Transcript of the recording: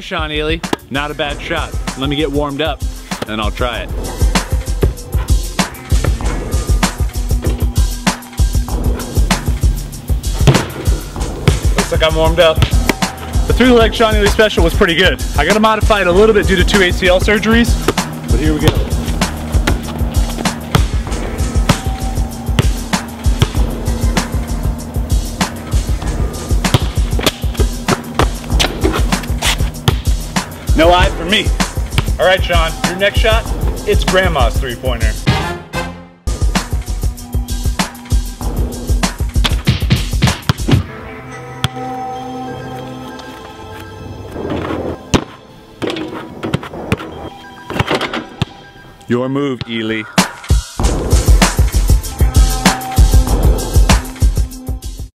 go, Sean Ely. Not a bad shot. Let me get warmed up and I'll try it. Looks like I'm warmed up. The three-leg Sean Ely special was pretty good. I gotta modify it a little bit due to 2 ACL surgeries, but here we go. No eye for me. All right, Sean, your next shot, it's grandma's three-pointer. Your move, Ely.